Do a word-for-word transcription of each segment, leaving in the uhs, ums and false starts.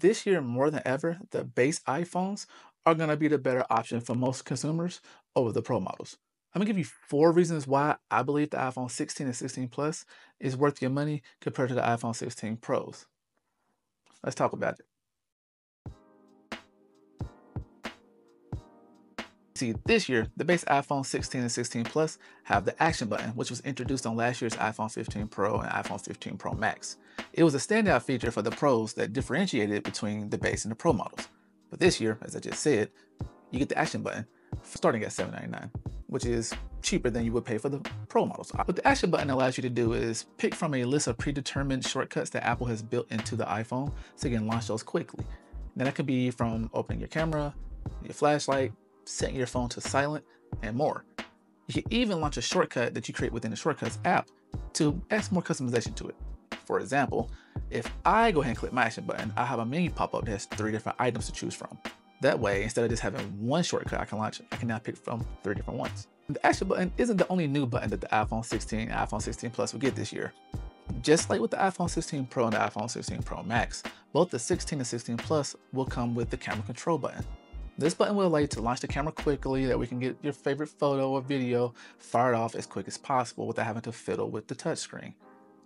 this year more than ever, the base iPhones are going to be the better option for most consumers over the Pro models. I'm going to give you four reasons why I believe the iPhone sixteen and sixteen Plus is worth your money compared to the iPhone sixteen Pros. Let's talk about it. See, this year, the base iPhone sixteen and sixteen Plus have the action button, which was introduced on last year's iPhone fifteen Pro and iPhone fifteen Pro Max. It was a standout feature for the Pros that differentiated between the base and the Pro models. But this year, as I just said, you get the action button starting at seven ninety-nine, which is cheaper than you would pay for the Pro models. What the action button allows you to do is pick from a list of predetermined shortcuts that Apple has built into the iPhone so you can launch those quickly. Now that could be from opening your camera, your flashlight, setting your phone to silent, and more. You can even launch a shortcut that you create within the Shortcuts app to add more customization to it. For example, if I go ahead and click my action button, I have a menu pop-up that has three different items to choose from. That way, instead of just having one shortcut I can launch, I can now pick from three different ones. The action button isn't the only new button that the iPhone sixteen and iPhone sixteen Plus will get this year. Just like with the iPhone sixteen Pro and the iPhone sixteen Pro Max, both the sixteen and sixteen Plus will come with the camera control button. This button will allow you to launch the camera quickly that we can get your favorite photo or video fired off as quick as possible without having to fiddle with the touchscreen.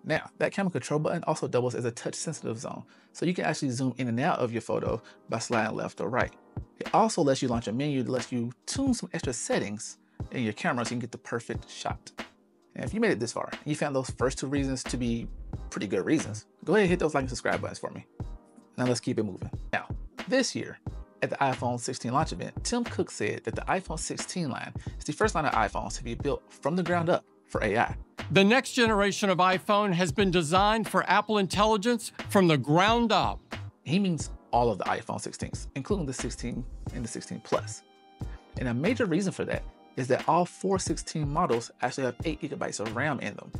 Now, that camera control button also doubles as a touch-sensitive zone, so you can actually zoom in and out of your photo by sliding left or right. It also lets you launch a menu that lets you tune some extra settings in your camera so you can get the perfect shot. And if you made it this far, and you found those first two reasons to be pretty good reasons, go ahead and hit those like and subscribe buttons for me. Now let's keep it moving. Now, this year, at the iPhone sixteen launch event, Tim Cook said that the iPhone sixteen line is the first line of iPhones to be built from the ground up for A I. The next generation of iPhone has been designed for Apple Intelligence from the ground up. He means all of the iPhone sixteens, including the sixteen and the sixteen Plus. And a major reason for that is that all four sixteen models actually have eight gigabytes of RAM in them.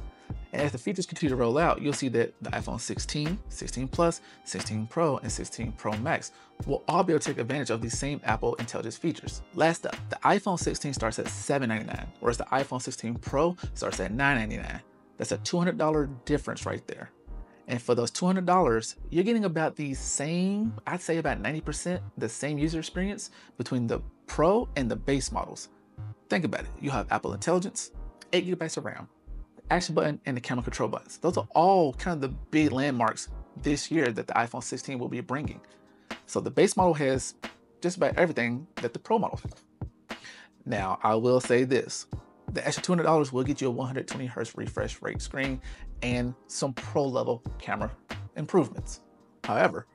And as the features continue to roll out, you'll see that the iPhone sixteen, sixteen Plus, sixteen Pro, and sixteen Pro Max will all be able to take advantage of these same Apple Intelligence features. Last up, the iPhone sixteen starts at seven ninety-nine, whereas the iPhone sixteen Pro starts at nine ninety-nine. That's a two hundred dollar difference right there. And for those two hundred dollars, you're getting about the same, I'd say about ninety percent, the same user experience between the Pro and the base models. Think about it. You have Apple Intelligence, eight gigabytes of RAM, action button, and the camera control buttons. Those are all kind of the big landmarks this year that the iPhone sixteen will be bringing. So the base model has just about everything that the Pro model has. Now, I will say this, the extra two hundred dollars will get you a one hundred twenty hertz refresh rate screen and some Pro level camera improvements. However,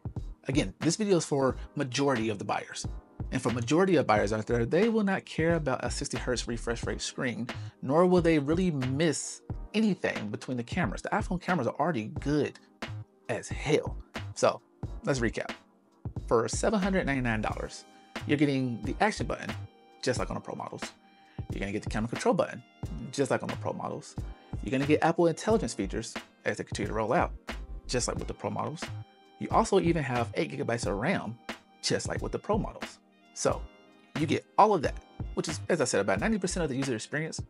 again, this video is for majority of the buyers. And for majority of buyers out there, they will not care about a sixty hertz refresh rate screen, nor will they really miss anything between the cameras. The iPhone cameras are already good as hell. So let's recap. For seven ninety-nine dollars, you're getting the action button, just like on the Pro models. You're gonna get the camera control button, just like on the Pro models. You're gonna get Apple Intelligence features as they continue to roll out, just like with the Pro models. You also even have eight gigabytes of RAM, just like with the Pro models. So you get all of that, which is, as I said, about ninety percent of the user experience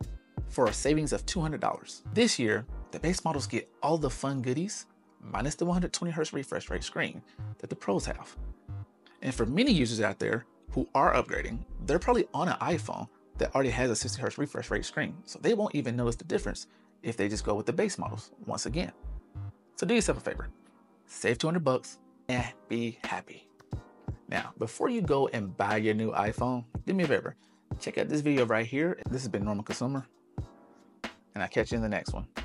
for a savings of two hundred dollars. This year, the base models get all the fun goodies, minus the one hundred twenty hertz refresh rate screen that the Pros have. And for many users out there who are upgrading, they're probably on an iPhone that already has a sixty hertz refresh rate screen. So they won't even notice the difference if they just go with the base models once again. So do yourself a favor, save two hundred bucks and be happy. Now, before you go and buy your new iPhone, do me a favor, check out this video right here. This has been Normal Consumer, and I'll catch you in the next one.